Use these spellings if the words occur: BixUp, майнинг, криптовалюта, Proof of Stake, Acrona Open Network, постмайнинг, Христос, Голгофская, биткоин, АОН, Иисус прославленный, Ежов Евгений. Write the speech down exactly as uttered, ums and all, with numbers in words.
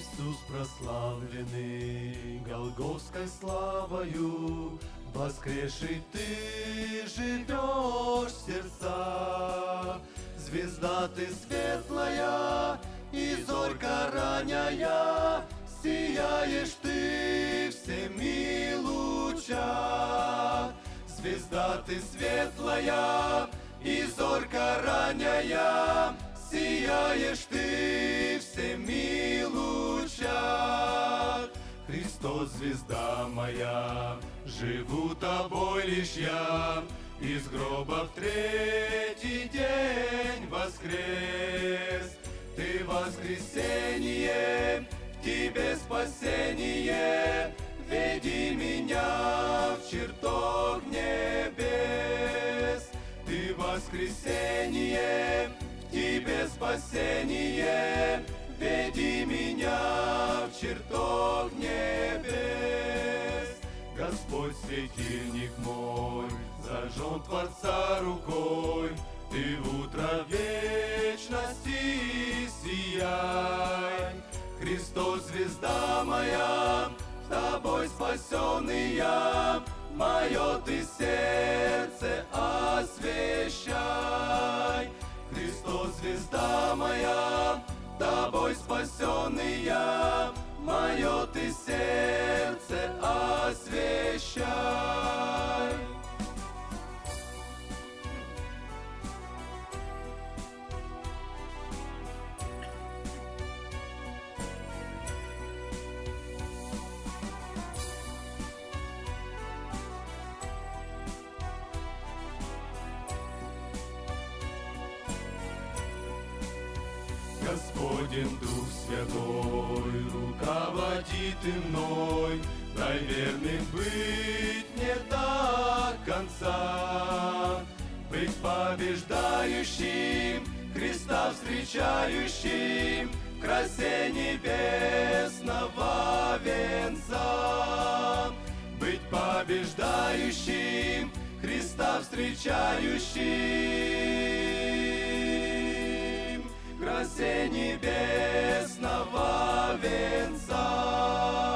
Иисус прославленный, Голгофской славою, воскресший ты живешь в сердца. Звезда ты светлая и зорко раняя, сияешь ты всеми лучах. Звезда ты светлая и зорко раняя, сияешь ты всеми лучах. Христос, звезда моя, живу тобой лишь я, из гроба в третий день воскрес. Ты воскресенье, в тебе спасение, веди меня в чертог небес. Ты воскресенье, в тебе спасение, веди меня в чертог небес. Господь, светильник мой, зажжен Творца рукой, ты в утро вечности сияй. Христос, звезда моя, тобой спасенный я, мое ты сердце освещай. Христос, звезда моя, тобой спасенный я, мое ты сердце освещай. Господин Дух Святой, руководи ты мной, дай верным быть мне до конца. Быть побеждающим, Христа встречающим, в красе небесного венца. Быть побеждающим, Христа встречающим, в красе небесного венца.